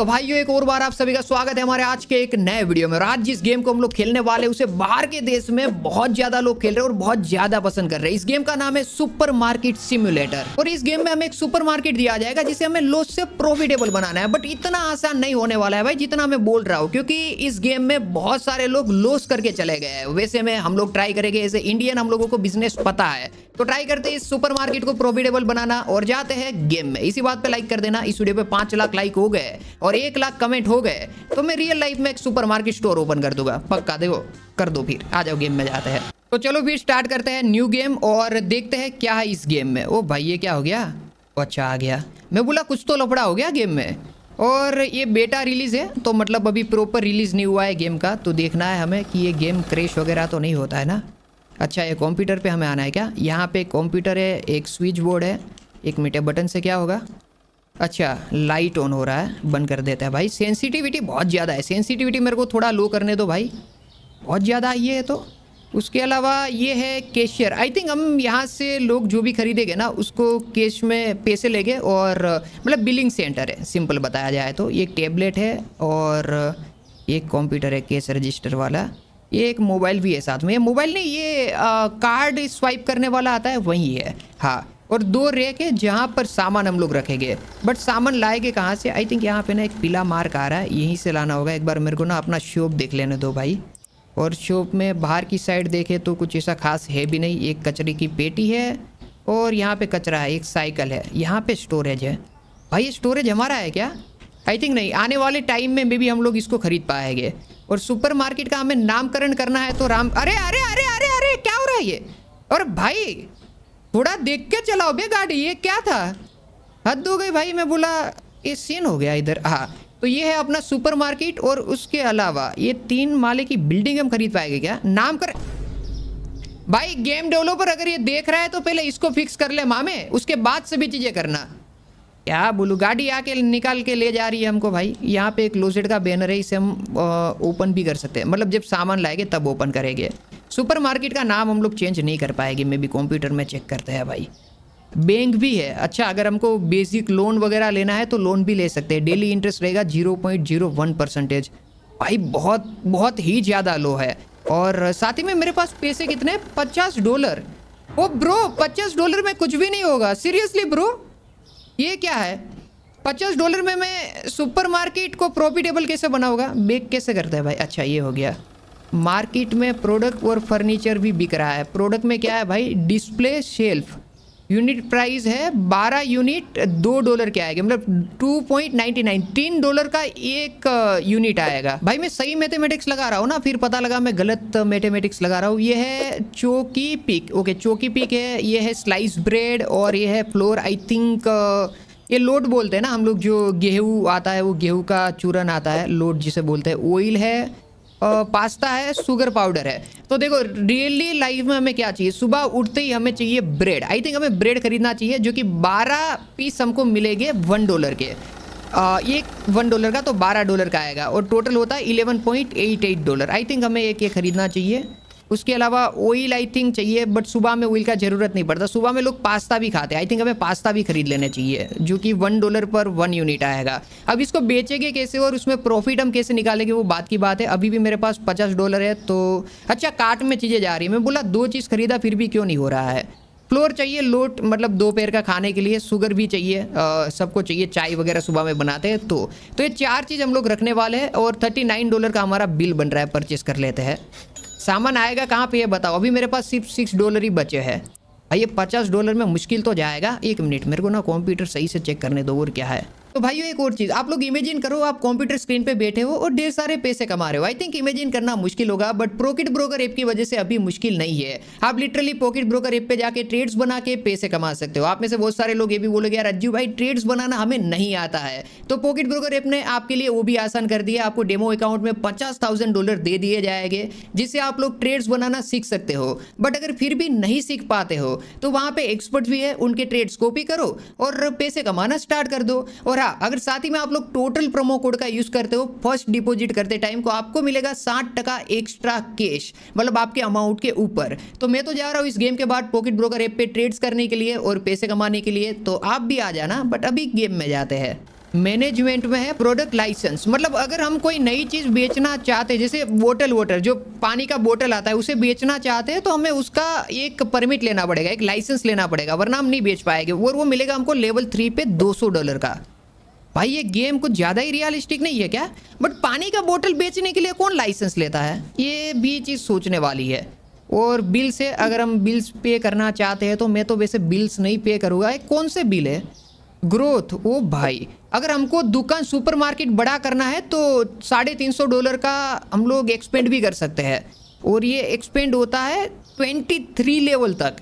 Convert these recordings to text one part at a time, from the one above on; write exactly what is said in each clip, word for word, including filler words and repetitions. तो भाइयों एक और बार आप सभी का स्वागत है हमारे आज के एक नए वीडियो में। आज जिस गेम को हम लोग खेलने वाले उसे बाहर के देश में बहुत ज्यादा लोग खेल रहे हैं और बहुत ज्यादा पसंद कर रहे हैं। इस गेम का नाम है सुपरमार्केट सिम्युलेटर और इस गेम में हमें एक सुपरमार्केट दिया जाएगा जिसे हमें लॉस से प्रॉफिटेबल बनाना है। बट इतना आसान नहीं होने वाला है भाई जितना मैं बोल रहा हूँ, क्योंकि इस गेम में बहुत सारे लोग लॉस करके चले गए हैं। वैसे में हम लोग ट्राई करेंगे, ऐसे इंडियन हम लोगों को बिजनेस पता है, तो ट्राई करते हैं इस सुपरमार्केट को प्रॉफिटेबल बनाना और जाते हैं गेम में। इसी बात पे लाइक कर देना। इस वीडियो पे पांच लाख लाइक हो गए और एक लाख कमेंट हो गए तो मैं रियल लाइफ में एक सुपरमार्केट स्टोर ओपन कर दूंगा पक्का। देखो कर दो, फिर आ जाओ गेम में जाते हैं। तो चलो फिर स्टार्ट करते हैं न्यू गेम और देखते हैं क्या है इस गेम में। ओ भाई ये क्या हो गया? अच्छा आ गया, मैं बोला कुछ तो लफड़ा हो गया गेम में। और ये बेटा रिलीज है तो मतलब अभी प्रॉपर रिलीज नहीं हुआ है गेम का, तो देखना है हमें कि ये गेम क्रैश वगैरह तो नहीं होता है ना। अच्छा ये कंप्यूटर पे हमें आना है क्या? यहाँ पे कंप्यूटर है, एक स्विच बोर्ड है, एक मीटर बटन से क्या होगा? अच्छा लाइट ऑन हो रहा है, बंद कर देता है। भाई सेंसिटिविटी बहुत ज़्यादा है, सेंसिटिविटी मेरे को थोड़ा लो करने दो भाई, बहुत ज़्यादा ये है। तो उसके अलावा ये है कैशियर। आई थिंक हम यहाँ से लोग जो भी खरीदेंगे ना उसको कैश में पैसे लेंगे और मतलब बिलिंग सेंटर है सिंपल बताया जाए तो। ये टैबलेट है और एक कंप्यूटर है कैश रजिस्टर वाला, ये एक मोबाइल भी है साथ में। ये मोबाइल नहीं, ये आ, कार्ड स्वाइप करने वाला आता है वही है हाँ। और दो रैक है जहाँ पर सामान हम लोग रखेंगे। बट सामान लाएंगे कहाँ से? आई थिंक यहाँ पे ना एक पीला मार्क आ रहा है, यहीं से लाना होगा। एक बार मेरे को ना अपना शॉप देख लेने दो भाई। और शॉप में बाहर की साइड देखे तो कुछ ऐसा खास है भी नहीं। एक कचरे की पेटी है और यहाँ पे कचरा है, एक साइकिल है, यहाँ पे स्टोरेज है। भाई ये स्टोरेज हमारा है क्या? आई थिंक नहीं, आने वाले टाइम में मे भी हम लोग इसको खरीद पाएंगे। और सुपरमार्केट का हमें नामकरण करना है तो राम अरे अरे अरे अरे अरे क्या हो रहा है ये? और भाई थोड़ा देख के चलाओ बे गाड़ी, ये क्या था? हद हो गई भाई, मैं बोला ये सीन हो गया इधर। हाँ तो ये है अपना सुपरमार्केट और उसके अलावा ये तीन माले की बिल्डिंग हम खरीद पाएंगे क्या? नाम कर भाई, गेम डेवलपर अगर ये देख रहा है तो पहले इसको फिक्स कर ले मामे, उसके बाद सभी चीज़ें करना। क्या बोलूँ, गाड़ी आके निकाल के ले जा रही है हमको भाई। यहाँ पे एक क्लोजेट का बैनर है, इसे हम ओपन भी कर सकते हैं, मतलब जब सामान लाएंगे तब ओपन करेंगे। सुपरमार्केट का नाम हम लोग चेंज नहीं कर पाएंगे मे भी, कंप्यूटर में चेक करते हैं भाई। बैंक भी है, अच्छा अगर हमको बेसिक लोन वगैरह लेना है तो लोन भी ले सकते हैं। डेली इंटरेस्ट रहेगा zero point zero one percentage. भाई बहुत बहुत ही ज़्यादा लो है। और साथ ही में मेरे पास पैसे कितने? पचास डॉलर। ओ ब्रो पचास डॉलर में कुछ भी नहीं होगा सीरियसली ब्रो, ये क्या है? पचास डॉलर में मैं सुपरमार्केट को प्रॉफिटेबल कैसे बनाऊँगा? बेक कैसे करते हैं भाई? अच्छा ये हो गया। मार्केट में प्रोडक्ट और फर्नीचर भी बिक रहा है। प्रोडक्ट में क्या है भाई? डिस्प्ले शेल्फ, यूनिट प्राइस है बारह यूनिट, दो डॉलर क्या आएगा मतलब टू पॉइंट नाइन्टी नाइन, तीन डॉलर का एक यूनिट आएगा। भाई मैं सही मैथमेटिक्स लगा रहा हूँ ना, फिर पता लगा मैं गलत मैथमेटिक्स लगा रहा हूँ। ये है चोकी पिक, ओके चोकी पिक है, ये है स्लाइस ब्रेड और ये है फ्लोर। आई थिंक ये लोड बोलते हैं ना हम लोग, जो गेहूँ आता है वो गेहूँ का चूरन आता है, लोड जिसे बोलते हैं। ऑयल है, पास्ता है, शुगर पाउडर है। तो देखो रियली लाइफ में हमें क्या चाहिए? सुबह उठते ही हमें चाहिए ब्रेड। आई थिंक हमें ब्रेड खरीदना चाहिए जो कि बारह पीस हमको मिलेंगे वन डॉलर के। आ, ये वन डॉलर का तो बारह डॉलर का आएगा और टोटल होता है eleven point eight eight dollar. I think हमें एक ये खरीदना चाहिए। उसके अलावा ऑयल आई थिंक चाहिए, बट सुबह में ऑयल का ज़रूरत नहीं पड़ता, सुबह में लोग पास्ता भी खाते हैं। आई थिंक हमें पास्ता भी खरीद लेना चाहिए जो कि वन डॉलर पर वन यूनिट आएगा। अब इसको बेचेंगे कैसे और उसमें प्रॉफिट हम कैसे निकालेंगे वो बात की बात है। अभी भी मेरे पास पचास डॉलर है तो अच्छा कार्ट में चीज़ें जा रही है। मैं बोला दो चीज़ खरीदा फिर भी क्यों नहीं हो रहा है। फ्लोर चाहिए लोट, मतलब दोपहर का खाने के लिए। शुगर भी चाहिए, आ, सबको चाहिए, चाय वगैरह सुबह में बनाते हैं तो तो ये चार चीज़ हम लोग रखने वाले हैं। और थर्टी नाइन डॉलर का हमारा बिल बन रहा है, परचेस कर लेते हैं। सामान आएगा कहाँ पे ये बताओ? अभी मेरे पास सिर्फ सिक्स डॉलर ही बचे हैं भाई। ये पचास डॉलर में मुश्किल तो जाएगा। एक मिनट मेरे को ना कंप्यूटर सही से चेक करने दो और क्या है। तो भाइयों एक और चीज़ आप लोग इमेजिन करो, आप कंप्यूटर स्क्रीन पे बैठे हो और ढेर सारे पैसे कमा रहे हो। आई थिंक इमेजिन करना मुश्किल होगा बट पॉकेट ब्रोकर ऐप की वजह से अभी मुश्किल नहीं है। आप लिटरली पॉकेट ब्रोकर ऐप पे जाके ट्रेड्स बना के पैसे कमा सकते हो। आप में से बहुत सारे लोग ये भी बोलोगे यार अज्जू भाई ट्रेड्स बनाना हमें नहीं आता है, तो पॉकेट ब्रोकर ऐप ने आपके लिए वो भी आसान कर दिया। आपको डेमो अकाउंट में पचास थाउजेंड डॉलर दे दिए जाएंगे जिससे आप लोग ट्रेड्स बनाना सीख सकते हो। बट अगर फिर भी नहीं सीख पाते हो तो वहाँ पे एक्सपर्ट भी है, उनके ट्रेड्स कॉपी करो और पैसे कमाना स्टार्ट कर दो। और हाँ अगर साथ ही में आप लोग टोटल प्रोमो कोड का यूज करते हो फर्स्ट डिपॉजिट करते टाइम को आपको मिलेगा साठ टका एक्स्ट्रा कैश, मतलब आपके अमाउंट के ऊपर। तो मैं तो जा रहा हूँ इस गेम के बाद पॉकेट ब्रोकर ऐप पे ट्रेड्स करने के लिए और पैसे कमाने के लिए, तो आप भी आ जाना। बट अभी गेम में जाते हैं। मैनेजमेंट में है प्रोडक्ट लाइसेंस। मतलब अगर हम कोई नई चीज़ बेचना चाहते हैं, जैसे बोतल वोटर जो पानी का बोतल आता है उसे बेचना चाहते हैं तो हमें उसका एक परमिट लेना पड़ेगा, एक लाइसेंस लेना पड़ेगा, वरना हम नहीं बेच पाएंगे। और वो मिलेगा हमको लेवल थ्री पे दो सौ डॉलर का। भाई ये गेम कुछ ज़्यादा ही रियलिस्टिक नहीं है क्या? बट पानी का बोतल बेचने के लिए कौन लाइसेंस लेता है, ये भी चीज़ सोचने वाली है। और बिल से अगर हम बिल्स पे करना चाहते हैं तो मैं तो वैसे बिल्स नहीं पे करूँगा। कौन से बिल है? ग्रोथ। ओ भाई, अगर हमको दुकान सुपरमार्केट बड़ा करना है तो साढ़े तीन सौ डॉलर का हम लोग एक्सपेंड भी कर सकते हैं। और ये एक्सपेंड होता है ट्वेंटी थ्री लेवल तक।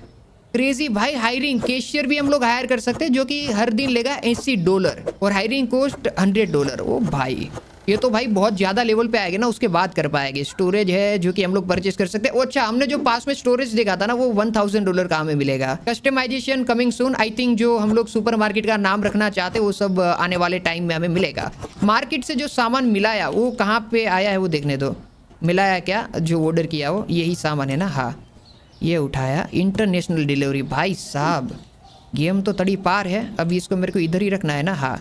क्रेजी भाई। हायरिंग कैशियर भी हम लोग हायर कर सकते हैं जो कि हर दिन लेगा अस्सी डॉलर और hiring cost hundred dollar. Oh भाई, ये तो भाई बहुत ज़्यादा लेवल पे आएगा ना, उसके बाद कर पाएंगे। स्टोरेज है जो कि हम लोग परचेस कर सकते हैं। अच्छा, हमने जो पास में स्टोरेज देखा था ना वो वन थाउजेंड डॉलर का हमें मिलेगा। Customization coming soon. I think जो हम लोग सुपरमार्केट का नाम रखना चाहते हैं वो सब आने वाले टाइम में हमें मिलेगा। मार्केट से जो सामान मिलाया वो कहाँ पे आया है वो देखने दो। मिलाया क्या, जो ऑर्डर किया वो यही सामान है ना। हाँ, ये उठाया। International delivery. भाई साहब गेम तो तड़ी पार है। अभी इसको मेरे को इधर ही रखना है ना। हाँ,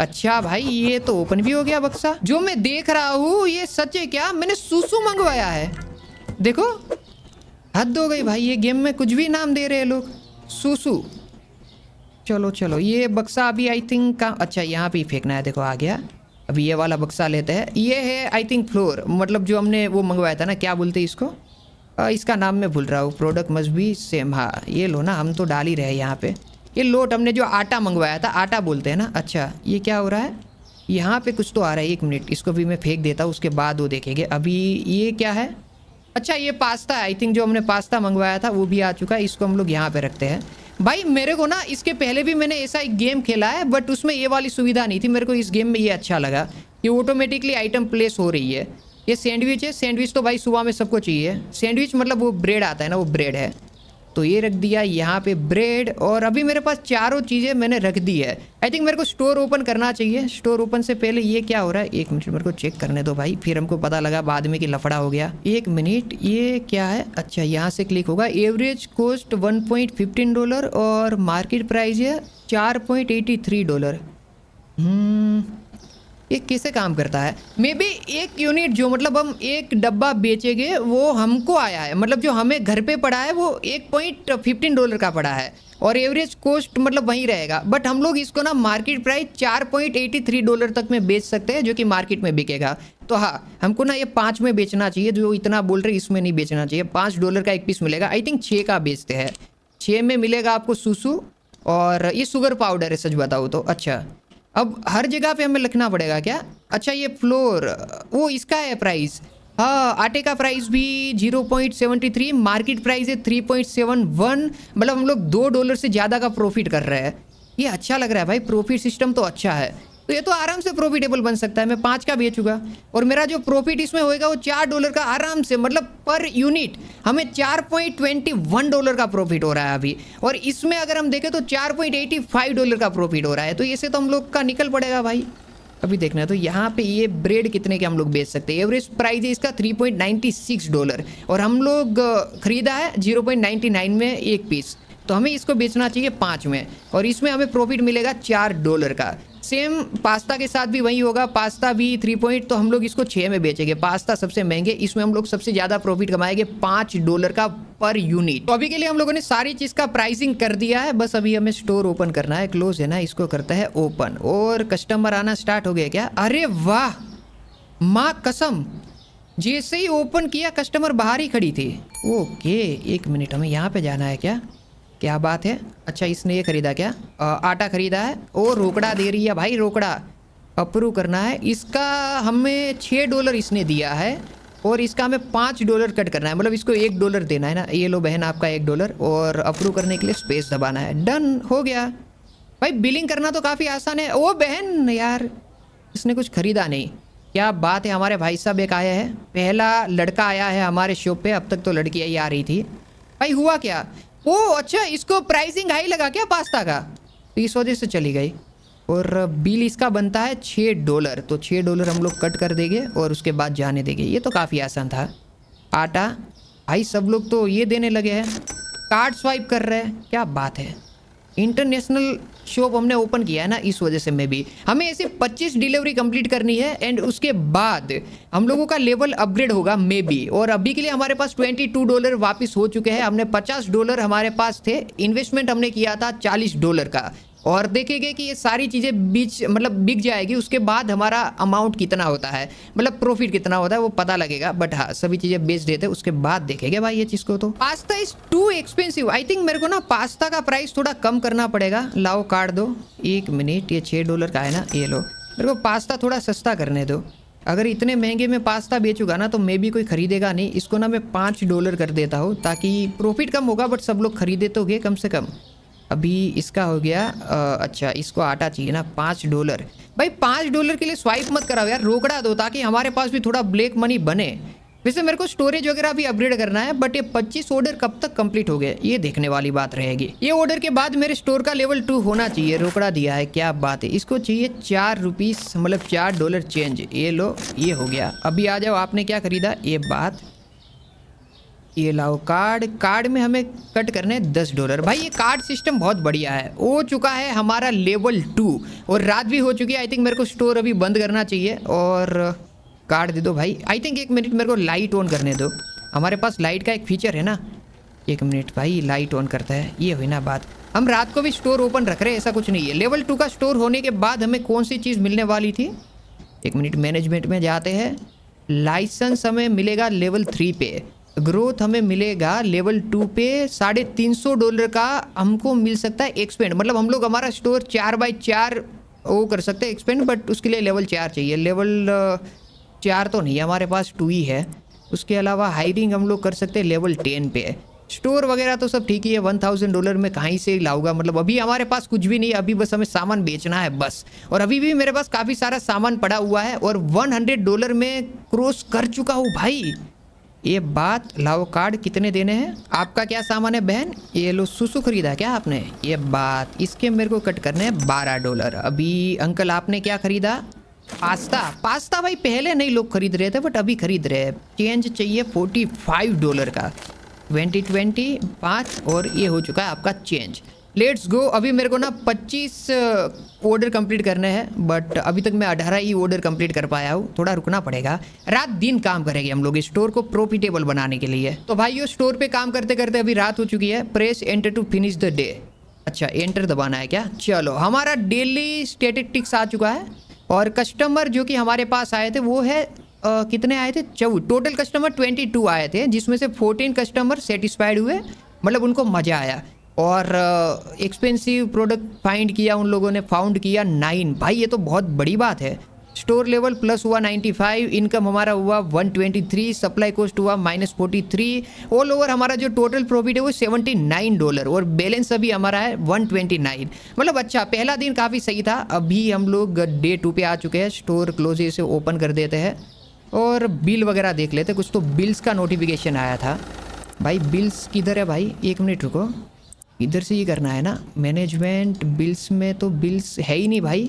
अच्छा भाई ये तो ओपन भी हो गया बक्सा। जो मैं देख रहा हूँ ये सच है क्या? मैंने सुसु मंगवाया है। देखो हद हो गई भाई, ये गेम में कुछ भी नाम दे रहे हैं लोग। सुसु। चलो चलो, ये बक्सा अभी आई थिंक का अच्छा यहाँ पे फेंकना है। देखो आ गया। अभी ये वाला बक्सा लेते हैं। ये है आई थिंक फ्लोर, मतलब जो हमने वो मंगवाया था ना, क्या बोलते हैं इसको, आ, इसका नाम मैं भूल रहा हूँ। Product must be same. हाँ ये लो ना, हम तो डाल ही रहे हैं यहाँ पे। ये लोट हमने जो आटा मंगवाया था, आटा बोलते हैं ना। अच्छा ये क्या हो रहा है यहाँ पे? कुछ तो आ रहा है, एक मिनट इसको भी मैं फेंक देता हूँ, उसके बाद वो देखेंगे। अभी ये क्या है? अच्छा ये पास्ता है। आई थिंक जो हमने पास्ता मंगवाया था वो भी आ चुका है। इसको हम लोग यहाँ पर रखते हैं। भाई मेरे को ना इसके पहले भी मैंने ऐसा एक गेम खेला है बट उसमें ये वाली सुविधा नहीं थी। मेरे को इस गेम में ये अच्छा लगा कि ऑटोमेटिकली आइटम प्लेस हो रही है। ये सैंडविच है। सैंडविच तो भाई सुबह में सबको चाहिए। सैंडविच मतलब वो ब्रेड आता है ना, वो ब्रेड है। तो ये रख दिया यहाँ पे ब्रेड। और अभी मेरे पास चारों चीज़ें मैंने रख दी है। आई थिंक मेरे को स्टोर ओपन करना चाहिए। स्टोर ओपन से पहले ये क्या हो रहा है? एक मिनट मेरे को चेक करने दो भाई, फिर हमको पता लगा बाद में कि लफड़ा हो गया। एक मिनट, ये क्या है? अच्छा यहाँ से क्लिक होगा। Average cost one point fifteen dollar और मार्केट प्राइस है चार पॉइंट एटी थ्री डॉलर। ये कैसे काम करता है? मे बी एक यूनिट जो मतलब हम एक डब्बा बेचेंगे वो हमको आया है, मतलब जो हमें घर पे पड़ा है वो एक पॉइंट फिफ्टीन डॉलर का पड़ा है और एवरेज कॉस्ट मतलब वही रहेगा। बट हम लोग इसको ना मार्केट प्राइस चार पॉइंट एटी थ्री डॉलर तक में बेच सकते हैं जो कि मार्केट में बिकेगा। तो हाँ, हमको ना ये पाँच में बेचना चाहिए, जो इतना बोल रहे इसमें नहीं बेचना चाहिए। पाँच डॉलर का एक पीस मिलेगा। आई थिंक छः का बेचते हैं। छः में मिलेगा आपको सुसु और ये शुगर पाउडर है सच बताओ तो। अच्छा अब हर जगह पे हमें लिखना पड़ेगा क्या? अच्छा ये फ्लोर वो इसका है प्राइस। हाँ, आटे का प्राइस भी zero point seven three, market price है थ्री पॉइंट सेवन वन। मतलब हम लोग दो डॉलर से ज़्यादा का प्रॉफिट कर रहे हैं। ये अच्छा लग रहा है भाई, प्रॉफिट सिस्टम तो अच्छा है। तो ये तो आराम से प्रॉफिटेबल बन सकता है। मैं पाँच का बेचूंगा और मेरा जो प्रॉफिट इसमें होएगा वो चार डॉलर का आराम से, मतलब पर यूनिट हमें चार पॉइंट ट्वेंटी वन डॉलर का प्रॉफिट हो रहा है अभी। और इसमें अगर हम देखें तो चार पॉइंट एटी फाइव डॉलर का प्रॉफिट हो रहा है। तो इससे तो हम लोग का निकल पड़ेगा भाई। अभी देखना है तो यहाँ पे ये ब्रेड कितने के हम लोग बेच सकते हैं। एवरेज प्राइस है इसका three point ninety six dollar और हम लोग खरीदा है जीरो पॉइंट नाइन्टी नाइन में एक पीस। तो हमें इसको बेचना चाहिए पाँच में और इसमें हमें प्रॉफिट मिलेगा चार डॉलर का। सेम पास्ता के साथ भी वही होगा। पास्ता भी थ्री पॉइंट तो हम लोग इसको छः में बेचेंगे। पास्ता सबसे महंगे, इसमें हम लोग सबसे ज़्यादा प्रॉफिट कमाएंगे पाँच डॉलर का पर यूनिट। तो अभी के लिए हम लोगों ने सारी चीज़ का प्राइसिंग कर दिया है। बस अभी हमें स्टोर ओपन करना है। क्लोज है ना, इसको करता है ओपन। और कस्टमर आना स्टार्ट हो गया क्या? अरे वाह माँ कसम, जैसे ही ओपन किया कस्टमर बाहर ही खड़ी थी। ओके एक मिनट, हमें यहाँ पर जाना है क्या? क्या बात है। अच्छा इसने ये ख़रीदा क्या? आ, आटा ख़रीदा है। ओ रोकड़ा दे रही है भाई, रोकड़ा अप्रूव करना है। इसका हमें छः डॉलर इसने दिया है और इसका हमें पाँच डॉलर कट करना है, मतलब इसको एक डॉलर देना है ना। ये लो बहन आपका एक डॉलर और अप्रूव करने के लिए स्पेस दबाना है। डन हो गया भाई। बिलिंग करना तो काफ़ी आसान है। ओ बहन यार इसने कुछ ख़रीदा नहीं। क्या बात है, हमारे भाई साहब एक आया है। पहला लड़का आया है हमारे शॉप पर, अब तक तो लड़कियाँ ही आ रही थी। भाई हुआ क्या? ओ अच्छा, इसको प्राइसिंग हाई लगा क्या पास्ता का, तो इस वजह से चली गई। और बिल इसका बनता है छः डॉलर, तो छः डॉलर हम लोग कट कर देंगे और उसके बाद जाने देंगे। ये तो काफ़ी आसान था। आटा भाई सब लोग तो ये देने लगे हैं, कार्ड स्वाइप कर रहे हैं। क्या बात है, इंटरनेशनल शॉप हमने ओपन किया है ना, इस वजह से में भी हमें ऐसे पच्चीस डिलीवरी कंप्लीट करनी है एंड उसके बाद हम लोगों का लेवल अपग्रेड होगा मे बी। और अभी के लिए हमारे पास बाईस डॉलर वापस हो चुके हैं। हमने पचास डॉलर हमारे पास थे, इन्वेस्टमेंट हमने किया था चालीस डॉलर का। और देखेंगे कि ये सारी चीज़ें बीच मतलब बिक जाएगी, उसके बाद हमारा अमाउंट कितना होता है, मतलब प्रॉफिट कितना होता है वो पता लगेगा। बट हाँ, सभी चीज़ें बेच देते हैं उसके बाद देखेंगे भाई ये चीज़ को। तो pasta is too expensive, I think मेरे को ना पास्ता का प्राइस थोड़ा कम करना पड़ेगा। लाओ काट दो, एक मिनट, ये छः डॉलर का है ना, ये लो। मेरे को पास्ता थोड़ा सस्ता करने दो। अगर इतने महंगे में पास्ता बेचूंगा ना तो मे भी कोई खरीदेगा नहीं। इसको ना मैं पाँच डॉलर कर देता हूँ ताकि प्रॉफिट कम होगा बट सब लोग खरीदे तो गए कम से कम। अभी इसका हो गया आ, अच्छा इसको आटा चाहिए ना, पाँच डॉलर। भाई पाँच डॉलर के लिए स्वाइप मत कराओ यार, रोकड़ा दो ताकि हमारे पास भी थोड़ा ब्लैक मनी बने। वैसे मेरे को स्टोरेज वगैरह भी अपग्रेड करना है, बट ये पच्चीस ऑर्डर कब तक कंप्लीट हो गए ये देखने वाली बात रहेगी। ये ऑर्डर के बाद मेरे स्टोर का लेवल टू होना चाहिए। रोकड़ा दिया है, क्या बात है। इसको चाहिए चार रुपीस मतलब चार डॉलर चेंज। ये लो, ये हो गया। अभी आ जाओ, आपने क्या खरीदा ये बात। ये लाओ कार्ड, कार्ड में हमें कट करने दस डॉलर। भाई ये कार्ड सिस्टम बहुत बढ़िया है। हो चुका है हमारा लेवल टू और रात भी हो चुकी है। आई थिंक मेरे को स्टोर अभी बंद करना चाहिए और कार्ड दे दो भाई। आई थिंक एक मिनट मेरे को लाइट ऑन करने दो, हमारे पास लाइट का एक फीचर है ना। एक मिनट भाई, लाइट ऑन करता है। ये हुई ना बात, हम रात को भी स्टोर ओपन रख रहे हैं, ऐसा कुछ नहीं है। लेवल टू का स्टोर होने के बाद हमें कौन सी चीज़ मिलने वाली थी, एक मिनट मैनेजमेंट में जाते हैं। लाइसेंस हमें मिलेगा लेवल थ्री पे, ग्रोथ हमें मिलेगा लेवल टू पे। साढ़े तीन सौ डॉलर का हमको मिल सकता है एक्सपेंड, मतलब हम लोग हमारा स्टोर चार बाई चार वो कर सकते हैं एक्सपेंड, बट उसके लिए लेवल चार चाहिए। लेवल चार तो नहीं है हमारे पास, टू ही है। उसके अलावा हायरिंग हम लोग कर सकते हैं लेवल टेन पे। स्टोर वगैरह तो सब ठीक ही है। वन थाउजेंड डॉलर में कहीं से लाऊंगा, मतलब अभी हमारे पास कुछ भी नहीं है। अभी बस हमें सामान बेचना है बस। और अभी भी मेरे पास काफ़ी सारा सामान पड़ा हुआ है और वन हंड्रेड डॉलर में क्रॉस कर चुका हूँ भाई। ये बात, लाओ कार्ड कितने देने हैं। आपका क्या सामान है बहन, ये लो। सुसु खरीदा क्या आपने, ये बात। इसके मेरे को कट करने हैं बारह डॉलर। अभी अंकल आपने क्या खरीदा, पास्ता। पास्ता भाई पहले नहीं लोग खरीद रहे थे बट अभी खरीद रहे हैं। चेंज चाहिए फोर्टी फाइव डॉलर का, ट्वेंटी ट्वेंटी पाँच और ये हो चुका है आपका चेंज। Let's go. अभी मेरे को ना पच्चीस ऑर्डर कंप्लीट करने हैं बट अभी तक मैं अठारह ही ऑर्डर कंप्लीट कर पाया हूँ, थोड़ा रुकना पड़ेगा। रात दिन काम करेंगे हम लोग स्टोर को प्रॉफिटेबल बनाने के लिए। तो भाइयों स्टोर पे काम करते करते अभी रात हो चुकी है। Press enter to finish the day. अच्छा एंटर दबाना है क्या। चलो हमारा डेली स्टैटिस्टिक्स आ चुका है और कस्टमर जो कि हमारे पास आए थे वो है आ, कितने आए थे, चौ टोटल कस्टमर ट्वेंटी टू आए थे जिसमें से फोर्टीन कस्टमर सेटिस्फाइड हुए, मतलब उनको मज़ा आया। और एक्सपेंसिव प्रोडक्ट फाइंड किया उन लोगों ने, फाउंड किया नाइन। भाई ये तो बहुत बड़ी बात है। स्टोर लेवल प्लस हुआ नाइन्टी फाइव, इनकम हमारा हुआ one twenty three, supply cost हुआ minus forty three. All over हमारा जो टोटल प्रॉफिट है वो सेवेंटी नाइन डॉलर और बैलेंस अभी हमारा है वन ट्वेंटी नाइन। मतलब अच्छा पहला दिन काफ़ी सही था। अभी हम लोग डे टू पे आ चुके हैं। स्टोर क्लोज इसे ओपन कर देते हैं और बिल वगैरह देख लेते। कुछ तो बिल्स का नोटिफिकेशन आया था भाई। बिल्स किधर है भाई, एक मिनट रुको, इधर से ही करना है ना। मैनेजमेंट बिल्स में तो बिल्स है ही नहीं भाई।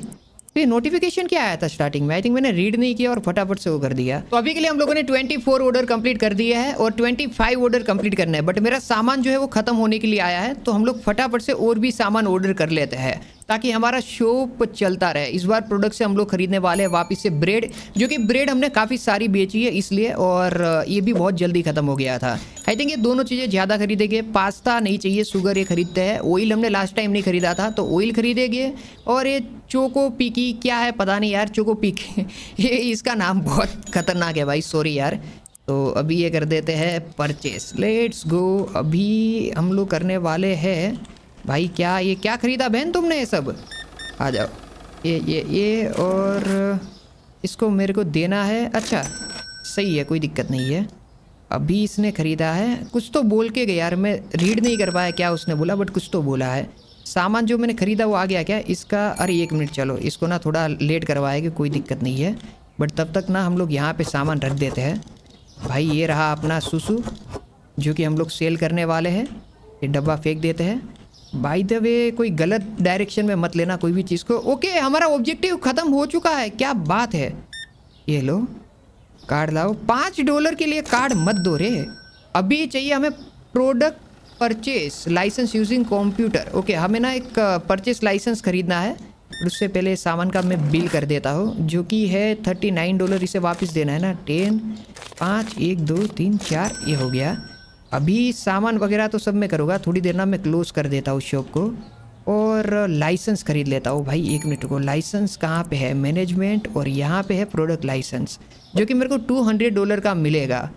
तो ये नोटिफिकेशन क्या आया था स्टार्टिंग में, आई थिंक मैंने रीड नहीं किया और फटाफट से वो कर दिया। तो अभी के लिए हम लोगों ने चौबीस ऑर्डर कंप्लीट कर दिए हैं और पच्चीस ऑर्डर कंप्लीट करना है। बट मेरा सामान जो है वो खत्म होने के लिए आया है तो हम लोग फटाफट से और भी सामान ऑर्डर कर लेते हैं ताकि हमारा शॉप चलता रहे। इस बार प्रोडक्ट से हम लोग खरीदने वाले हैं वापस से ब्रेड, जो कि ब्रेड हमने काफ़ी सारी बेची है इसलिए, और ये भी बहुत जल्दी ख़त्म हो गया था। आई थिंक ये दोनों चीज़ें ज़्यादा खरीदेंगे। पास्ता नहीं चाहिए, शुगर ये खरीदते हैं। ऑयल हमने लास्ट टाइम नहीं खरीदा था तो ऑयल खरीदेंगे। और ये चोको पिकी क्या है पता नहीं यार, चोको पिकी ये इसका नाम बहुत खतरनाक है भाई, सॉरी यार। तो अभी ये कर देते हैं परचेस, लेट्स गो। अभी हम लोग करने वाले हैं भाई क्या, ये क्या खरीदा बहन तुमने, ये सब आ जाओ। ये ये ये और इसको मेरे को देना है। अच्छा सही है, कोई दिक्कत नहीं है। अभी इसने ख़रीदा है, कुछ तो बोल के गया यार, मैं रीड नहीं कर पाया क्या उसने बोला, बट कुछ तो बोला है। सामान जो मैंने ख़रीदा वो आ गया क्या इसका। अरे एक मिनट, चलो इसको ना थोड़ा लेट करवाएगा, कोई दिक्कत नहीं है। बट तब तक ना हम लोग यहाँ पर सामान रख देते हैं भाई। ये रहा अपना सुसु जो कि हम लोग सेल करने वाले हैं। ये डब्बा फेंक देते हैं। बाय द वे कोई गलत डायरेक्शन में मत लेना कोई भी चीज़ को। ओके हमारा ऑब्जेक्टिव ख़त्म हो चुका है, क्या बात है। ये लो कार्ड लाओ। पाँच डॉलर के लिए कार्ड मत दो रे। अभी चाहिए हमें product purchase license using computer. Okay, हमें ना एक परचेस लाइसेंस खरीदना है। उससे पहले सामान का मैं बिल कर देता हूँ जो कि है थर्टी नाइन डॉलर। इसे वापस देना है ना। टेन पाँच एक दो तीन चार ये हो गया। अभी सामान वगैरह तो सब मैं करूँगा, थोड़ी देर ना मैं क्लोज़ कर देता हूँ शॉप को और लाइसेंस ख़रीद लेता हूँ। भाई एक मिनट को, लाइसेंस कहाँ पे है? मैनेजमेंट, और यहाँ पे है प्रोडक्ट लाइसेंस जो कि मेरे को टू हंड्रेड डॉलर का मिलेगा।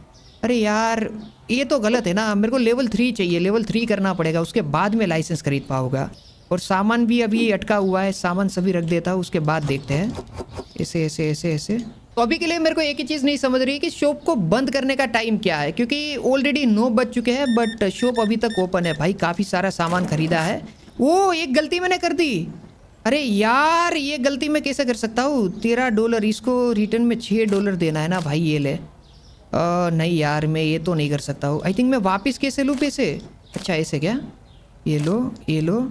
अरे यार ये तो गलत है ना, मेरे को लेवल थ्री चाहिए। लेवल थ्री करना पड़ेगा, उसके बाद में लाइसेंस खरीद पाऊँगा। और सामान भी अभी अटका हुआ है, सामान सभी रख देता हूँ, उसके बाद देखते हैं। ऐसे ऐसे ऐसे ऐसे तो अभी के लिए मेरे को एक ही चीज़ नहीं समझ रही है कि शॉप को बंद करने का टाइम क्या है, क्योंकि ऑलरेडी नौ बज चुके हैं बट शॉप अभी तक ओपन है। भाई काफ़ी सारा सामान खरीदा है। वो एक गलती मैंने कर दी। अरे यार ये गलती मैं कैसे कर सकता हूँ? तेरह डॉलर इसको रिटर्न में छः डॉलर देना है ना। भाई ये ले। आ, नहीं यार मैं ये तो नहीं कर सकता हूँ। आई थिंक मैं वापस कैसे लूँ पैसे? अच्छा ऐसे क्या? ये लो ये लो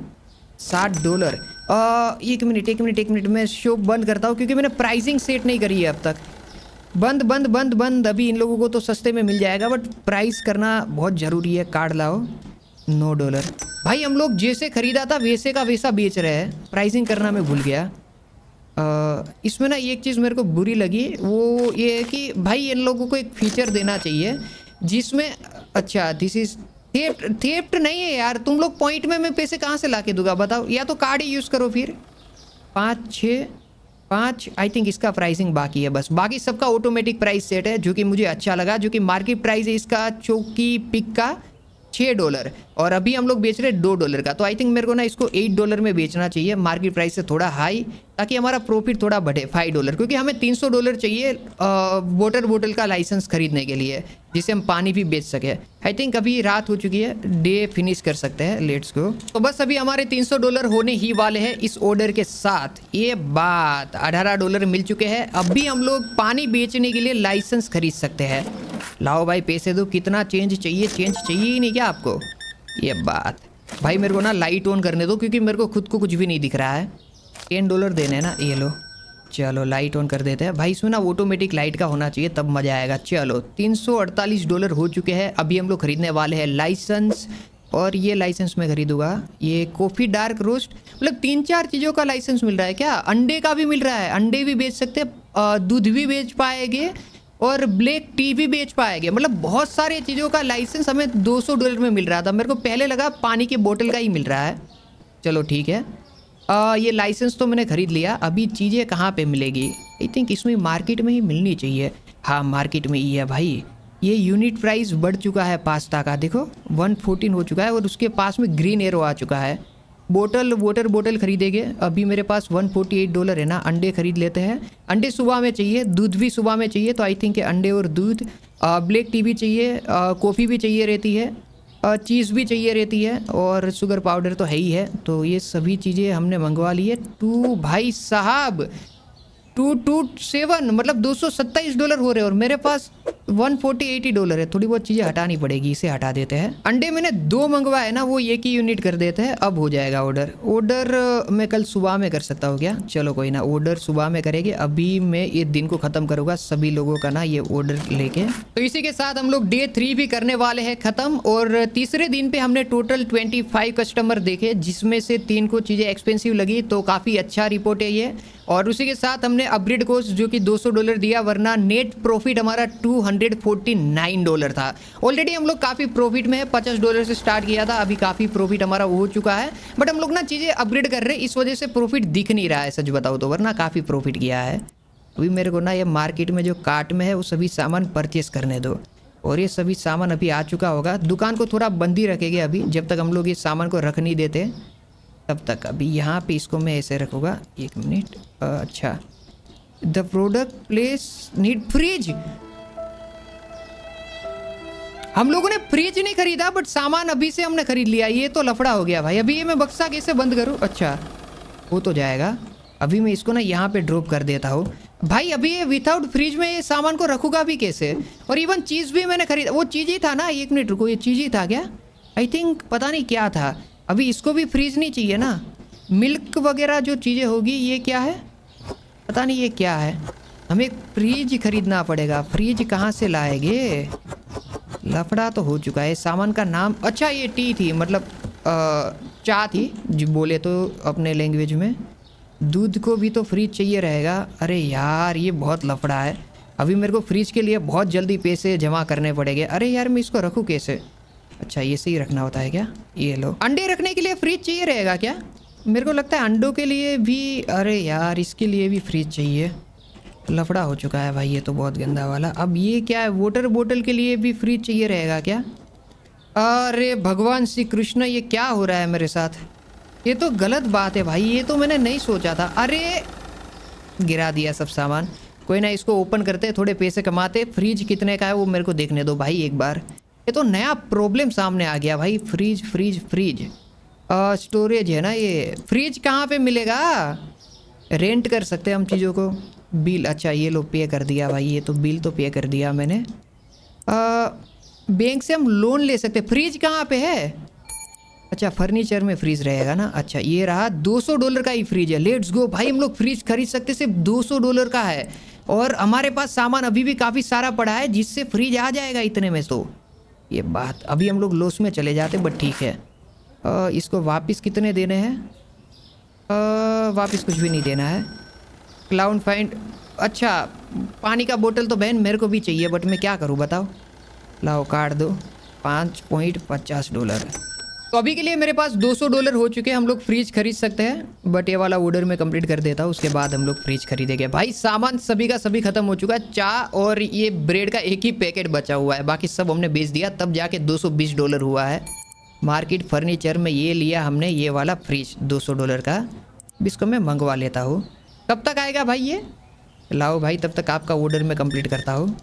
साठ डॉलर। एक मिनट एक मिनट एक मिनट मैं शॉप बंद करता हूँ क्योंकि मैंने प्राइसिंग सेट नहीं करी है अब तक। बंद बंद बंद बंद। अभी इन लोगों को तो सस्ते में मिल जाएगा बट प्राइस करना बहुत ज़रूरी है। कार्ड लाओ। नौ डॉलर। भाई हम लोग जैसे ख़रीदा था वैसे का वैसा बेच रहे हैं। प्राइसिंग करना मैं भूल गया। इसमें ना एक चीज़ मेरे को बुरी लगी, वो ये है कि भाई इन लोगों को एक फ़ीचर देना चाहिए जिसमें, अच्छा दिस इज़ थेफ्ट। थेफ्ट नहीं है यार, तुम लोग पॉइंट में मैं पैसे कहाँ से ला के दूंगा बताओ? या तो कार्ड ही यूज़ करो फिर। पाँच छः पाँच आई थिंक इसका प्राइसिंग बाकी है बस। बाकी सबका ऑटोमेटिक प्राइस सेट है जो कि मुझे अच्छा लगा, जो कि मार्केट प्राइस है इसका चौकी पिक का छः डॉलर और अभी हम लोग बेच रहे हैं दो डॉलर का। तो आई थिंक मेरे को ना इसको एट डॉलर में बेचना चाहिए, मार्केट प्राइस से थोड़ा हाई, ताकि हमारा प्रॉफिट थोड़ा बढ़े। फाइव डॉलर क्योंकि हमें तीन सौ डॉलर चाहिए वाटर बोतल का लाइसेंस खरीदने के लिए जिसे हम पानी भी बेच सकें। आई थिंक अभी रात हो चुकी है, डे फिनिश कर सकते हैं। Let's go. तो बस अभी हमारे तीन सौ डॉलर होने ही वाले हैं इस ऑर्डर के साथ। ये बात अठारह डॉलर मिल चुके हैं। अभी हम लोग पानी बेचने के लिए लाइसेंस खरीद सकते हैं। लाओ भाई पैसे दो। कितना चेंज चाहिए? चेंज चाहिए ही नहीं क्या आपको? ये बात। भाई मेरे को ना लाइट ऑन करने दो क्योंकि मेरे को खुद को कुछ भी नहीं दिख रहा है। टेन डॉलर देने हैं ना। ये लो, चलो लाइट ऑन कर देते हैं। भाई इसमें ना ऑटोमेटिक लाइट का होना चाहिए तब मज़ा आएगा। चलो तीन सौ अड़तालीस डॉलर हो चुके हैं। अभी हम लोग खरीदने वाले हैं लाइसेंस, और ये लाइसेंस मैं खरीदूँगा। ये कॉफ़ी डार्क रोस्ट, मतलब तीन चार चीज़ों का लाइसेंस मिल रहा है क्या? अंडे का भी मिल रहा है, अंडे भी बेच सकते हैं, दूध भी बेच पाएंगे और ब्लैक टी भी बेच पाएंगे। मतलब बहुत सारे चीज़ों का लाइसेंस हमें दो सौ डॉलर में मिल रहा था। मेरे को पहले लगा पानी की बोतल का ही मिल रहा है। चलो ठीक है। आ, ये लाइसेंस तो मैंने ख़रीद लिया। अभी चीज़ें कहाँ पे मिलेगी? आई थिंक इसमें मार्केट में ही मिलनी चाहिए। हाँ मार्केट में ही है भाई। ये यूनिट प्राइस बढ़ चुका है पास्ता का, देखो वन फोर्टीन हो चुका है और उसके पास में ग्रीन एरो आ चुका है। बोतल वाटर बोतल खरीदेंगे। अभी मेरे पास एक सौ अड़तालीस डॉलर है ना। अंडे खरीद लेते हैं, अंडे सुबह में चाहिए, दूध भी सुबह में चाहिए तो आई थिंक अंडे और दूध। ब्लैक टी भी चाहिए, कॉफ़ी भी चाहिए रहती है, चीज़ भी चाहिए रहती है और शुगर पाउडर तो है ही है। तो ये सभी चीज़ें हमने मंगवा ली है। टू भाई साहब टू टू सेवन मतलब दो सौ सत्ताईस डॉलर हो रहे हैं और मेरे पास वन फोर्टी एटी डॉलर है। थोड़ी बहुत चीज़ें हटानी पड़ेगी, इसे हटा देते हैं। अंडे मैंने दो मंगवाए ना, वो एक ही यूनिट कर देते हैं। अब हो जाएगा ऑर्डर। ऑर्डर मैं कल सुबह में कर सकता हूँ क्या? चलो कोई ना, ऑर्डर सुबह में करेंगे। अभी मैं ये दिन को ख़त्म करूँगा सभी लोगों का ना ये ऑर्डर लेके। तो इसी के साथ हम लोग डे थ्री भी करने वाले हैं ख़त्म। और तीसरे दिन पर हमने टोटल ट्वेंटी फाइव कस्टमर देखे जिसमें से तीन को चीज़ें एक्सपेंसिव लगी तो काफ़ी अच्छा रिपोर्ट है ये। और उसी के साथ हमने अपग्रेड कोस्ट जो कि दो सौ डॉलर दिया, वरना नेट प्रॉफिट हमारा दो सौ उनचास डॉलर था। ऑलरेडी हम लोग काफ़ी प्रॉफिट में है, पचास डॉलर से स्टार्ट किया था, अभी काफ़ी प्रॉफिट हमारा हो चुका है। बट हम लोग ना चीज़ें अपग्रेड कर रहे हैं, इस वजह से प्रॉफिट दिख नहीं रहा है सच बताओ तो, वरना काफ़ी प्रॉफिट किया है। अभी मेरे को ना ये मार्केट में जो कार्ट में है वो सभी सामान परचेस करने दो और ये सभी सामान अभी आ चुका होगा। दुकान को थोड़ा बंद ही रखेंगे अभी, जब तक हम लोग ये सामान को रख नहीं देते तब तक। अभी यहाँ पे इसको मैं ऐसे रखूँगा। एक मिनट, अच्छा the product place need fridge. हम लोगों ने फ्रिज नहीं खरीदा बट सामान अभी से हमने खरीद लिया। ये तो लफड़ा हो गया भाई। अभी ये मैं बक्सा कैसे बंद करूँ? अच्छा वो तो जाएगा। अभी मैं इसको ना यहाँ पे ड्रॉप कर देता हूँ। भाई अभी ये विदाउट फ्रिज में ये सामान को रखूँगा भी कैसे? और इवन चीज़ भी मैंने खरीदा, वो चीज़ ही था ना। एक मिनट रुको, ये चीज़ ही था क्या? आई थिंक पता नहीं क्या था। अभी इसको भी फ्रीज नहीं चाहिए ना। मिल्क वगैरह जो चीज़ें होगी, ये क्या है पता नहीं, ये क्या है? हमें फ्रीज खरीदना पड़ेगा। फ्रीज कहाँ से लाएंगे? लफड़ा तो हो चुका है। सामान का नाम, अच्छा ये टी थी, मतलब चाय थी जी बोले तो अपने लैंग्वेज में। दूध को भी तो फ्रिज चाहिए रहेगा। अरे यार ये बहुत लफड़ा है, अभी मेरे को फ्रिज के लिए बहुत जल्दी पैसे जमा करने पड़ेंगे। अरे यार मैं इसको रखूँ कैसे? अच्छा ये सही रखना होता है क्या? ये लो। अंडे रखने के लिए फ्रिज चाहिए रहेगा क्या? मेरे को लगता है अंडों के लिए भी। अरे यार इसके लिए भी फ्रिज चाहिए। लफड़ा हो चुका है भाई ये तो, बहुत गंदा वाला। अब ये क्या है, वाटर बोतल के लिए भी फ्रिज चाहिए रहेगा क्या? अरे भगवान श्री कृष्ण ये क्या हो रहा है मेरे साथ? ये तो गलत बात है भाई, ये तो मैंने नहीं सोचा था। अरे गिरा दिया सब सामान। कोई ना, इसको ओपन करते, थोड़े पैसे कमाते। फ्रिज कितने का है वो मेरे को देखने दो भाई एक बार। ये तो नया प्रॉब्लम सामने आ गया भाई। फ्रिज फ्रिज फ्रिज स्टोरेज है ना ये। फ्रिज कहाँ पे मिलेगा? रेंट कर सकते हैं हम चीज़ों को। बिल, अच्छा ये लो पे कर दिया भाई। ये तो बिल तो पे कर दिया मैंने। आ, बैंक से हम लोन ले सकते। फ्रिज कहाँ पे है? अच्छा फर्नीचर में फ्रिज रहेगा ना। अच्छा ये रहा, दो सौ डॉलर का ही फ्रिज है। लेट्स गो भाई, हम लोग फ्रिज खरीद सकते, सिर्फ दो सौ डॉलर का है। और हमारे पास सामान अभी भी काफ़ी सारा पड़ा है जिससे फ्रिज आ जाएगा इतने में। तो ये बात, अभी हम लोग लॉस में चले जाते बट ठीक है। आ, इसको वापस कितने देने हैं? वापस कुछ भी नहीं देना है। क्लाउन फाइंड, अच्छा पानी का बोतल तो बहन मेरे को भी चाहिए बट मैं क्या करूँ बताओ। लाओ काट दो। पाँच पॉइंट पचास डॉलर। तो अभी के लिए मेरे पास दो सौ डॉलर हो चुके हैं। हम लोग फ्रिज खरीद सकते हैं बट ये वाला ऑर्डर मैं कंप्लीट कर देता हूँ, उसके बाद हम लोग फ्रिज खरीदेंगे। भाई सामान सभी का सभी खत्म हो चुका है। चा और ये ब्रेड का एक ही पैकेट बचा हुआ है, बाकी सब हमने बेच दिया तब जाके दो सौ बीस डॉलर हुआ है। मार्केट फर्नीचर में ये लिया हमने, ये वाला फ्रिज दो सौ डॉलर का। इसको मैं मंगवा लेता हूँ। कब तक आएगा भाई ये? लाओ भाई तब तक आपका ऑर्डर मैं कंप्लीट करता हूँ।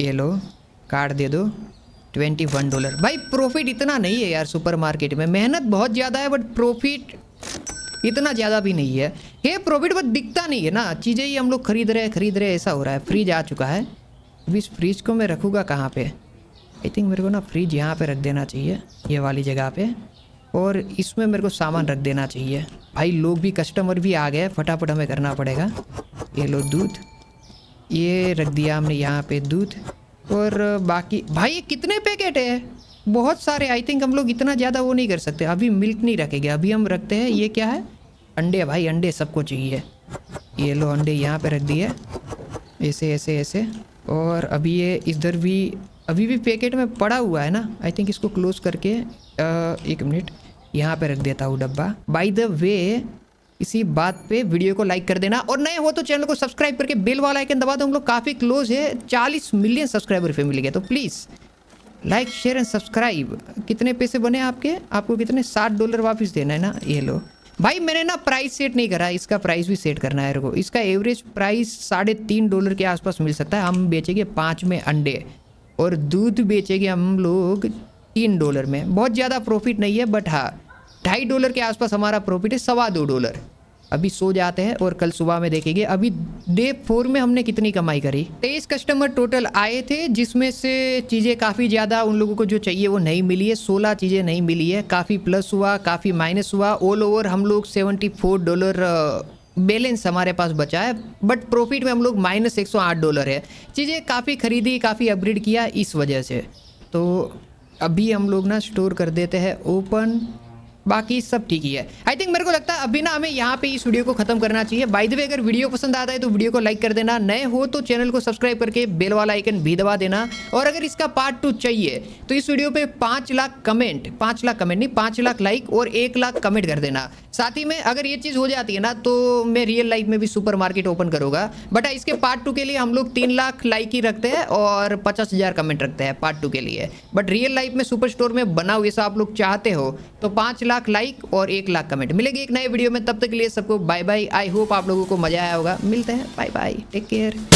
ये लो कार्ड दे दो। इक्कीस डॉलर। भाई प्रॉफिट इतना नहीं है यार सुपरमार्केट में। मेहनत बहुत ज़्यादा है बट प्रॉफिट इतना ज़्यादा भी नहीं है। ये प्रॉफिट बट दिखता नहीं है ना, चीज़ें ही हम लोग खरीद रहे खरीद रहे ऐसा हो रहा है। फ्रिज आ चुका है। अब इस फ्रिज को मैं रखूँगा कहाँ पे? आई थिंक मेरे को ना फ्रिज यहाँ पे रख देना चाहिए, ये वाली जगह पे। और इसमें मेरे को सामान रख देना चाहिए। भाई लोग भी, कस्टमर भी आ गए, फटाफट हमें करना पड़ेगा। ये लो दूध, ये रख दिया हमने यहाँ पर दूध। और बाकी भाई कितने पैकेट है? बहुत सारे। आई थिंक हम लोग इतना ज़्यादा वो नहीं कर सकते। अभी मिल्क नहीं रखेंगे, अभी हम रखते हैं। ये क्या है? अंडे। भाई अंडे सबको चाहिए। ये लो अंडे यहाँ पे रख दिए, ऐसे ऐसे ऐसे। और अभी ये इधर भी अभी भी पैकेट में पड़ा हुआ है ना। आई थिंक इसको क्लोज करके आ, एक मिनट यहाँ पर रख देता हूँ डब्बा। बाय द वे इसी बात पे वीडियो को लाइक कर देना और नए हो तो चैनल को सब्सक्राइब करके बेल वाला आइकन दबा दो। हम लोग काफ़ी क्लोज है, चालीस मिलियन सब्सक्राइबर पे मिल गए, तो please like share and subscribe. कितने पैसे बने आपके? आपको कितने? साठ डॉलर वापस देना है ना। ये लो भाई, मैंने ना प्राइस सेट नहीं करा, इसका प्राइस भी सेट करना है मेरे को। इसका एवरेज प्राइस साढ़े तीन डॉलर के आसपास मिल सकता है। हम बेचेंगे पाँच में अंडे और दूध बेचेंगे हम लोग तीन डॉलर में। बहुत ज़्यादा प्रॉफिट नहीं है बट हाँ, ढाई डॉलर के आसपास हमारा प्रॉफिट है, सवा दो डॉलर। अभी सो जाते हैं और कल सुबह में देखेंगे। अभी डे फोर में हमने कितनी कमाई करी। तेईस कस्टमर टोटल आए थे जिसमें से चीज़ें काफ़ी ज़्यादा उन लोगों को जो चाहिए वो नहीं मिली है। सोलह चीज़ें नहीं मिली है। काफ़ी प्लस हुआ, काफ़ी माइनस हुआ। ऑल ओवर हम लोग सेवेंटी फोर डॉलर बैलेंस हमारे पास बचा है बट प्रॉफिट में हम लोग माइनस एक सौ आठ डॉलर है। चीज़ें काफ़ी खरीदी, काफ़ी अपग्रेड किया इस वजह से। तो अभी हम लोग ना स्टोर कर देते हैं ओपन, बाकी सब ठीक ही है। आई थिंक मेरे को लगता है अभी ना हमें यहाँ पे इस वीडियो को खत्म करना चाहिए। बाय द वे अगर वीडियो पसंद आता है तो वीडियो को लाइक कर देना, नए हो तो चैनल को सब्सक्राइब करके बेल वाला आइकन भी दबा देना। और अगर इसका पार्ट टू चाहिए तो इस वीडियो पे पाँच लाख कमेंट पाँच लाख कमेंट नहीं पाँच लाख लाइक और एक लाख कमेंट कर देना। साथ ही में अगर ये चीज़ हो जाती है ना तो मैं रियल लाइफ में भी सुपर मार्केट ओपन करूँगा। बट इसके पार्ट टू के लिए हम लोग तीन लाख लाइक ही रखते हैं और पचास हज़ार कमेंट रखते हैं पार्ट टू के लिए। बट रियल लाइफ में सुपर स्टोर में बनाओ ऐसा आप लोग चाहते हो तो पाँच लाख लाइक और एक लाख कमेंट मिलेगी एक नए वीडियो में। तब तक के लिए सबको बाय बाय। आई होप आप लोगों को मजा आया होगा। मिलते हैं, बाय बाय, टेक केयर।